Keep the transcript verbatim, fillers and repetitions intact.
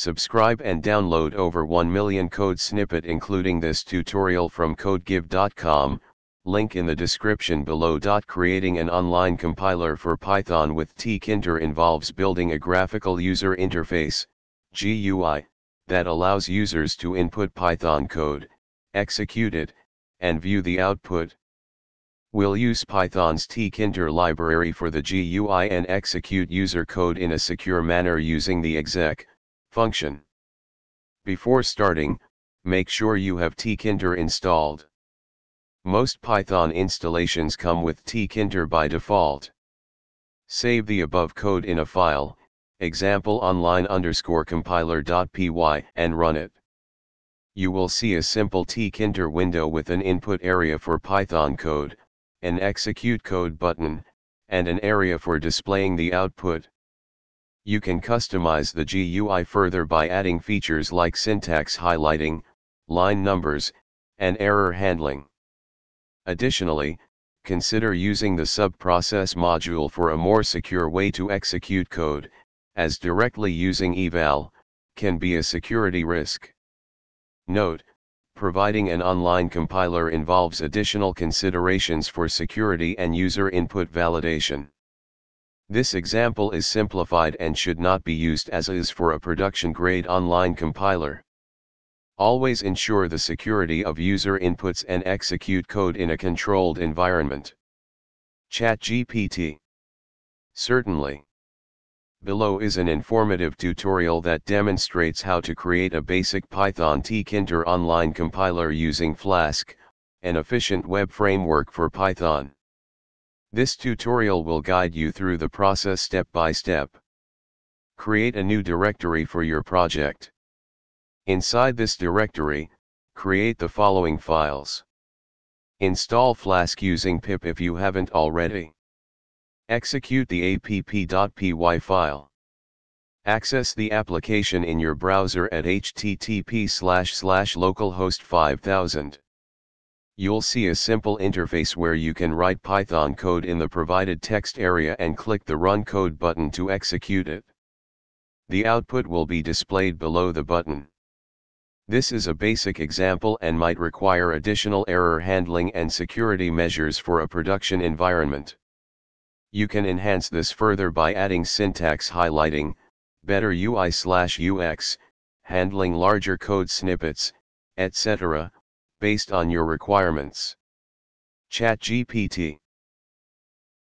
Subscribe and download over one million code snippet including this tutorial from codegive dot com, link in the description below. Creating an online compiler for Python with tkinter involves building a graphical user interface, G U I, that allows users to input Python code, execute it, and view the output. We'll use Python's tkinter library for the G U I and execute user code in a secure manner using the exec function. Before starting, make sure you have tkinter installed. Most Python installations come with tkinter by default. Save the above code in a file, example online underscore compiler.py, and run it. You will see a simple tkinter window with an input area for Python code, an execute code button, and an area for displaying the output. You can customize the G U I further by adding features like syntax highlighting, line numbers, and error handling. Additionally, consider using the subprocess module for a more secure way to execute code, as directly using eval can be a security risk. Note: providing an online compiler involves additional considerations for security and user input validation. This example is simplified and should not be used as is for a production-grade online compiler. Always ensure the security of user inputs and execute code in a controlled environment. ChatGPT. Certainly. Below is an informative tutorial that demonstrates how to create a basic Python tkinter online compiler using Flask, an efficient web framework for Python. This tutorial will guide you through the process step by step. Create a new directory for your project. Inside this directory, create the following files. Install Flask using pip if you haven't already. Execute the app.py file. Access the application in your browser at H T T P colon slash slash localhost five thousand. You'll see a simple interface where you can write Python code in the provided text area and click the Run Code button to execute it. The output will be displayed below the button. This is a basic example and might require additional error handling and security measures for a production environment. You can enhance this further by adding syntax highlighting, better U I slash U X, handling larger code snippets, et cetera, based on your requirements. ChatGPT.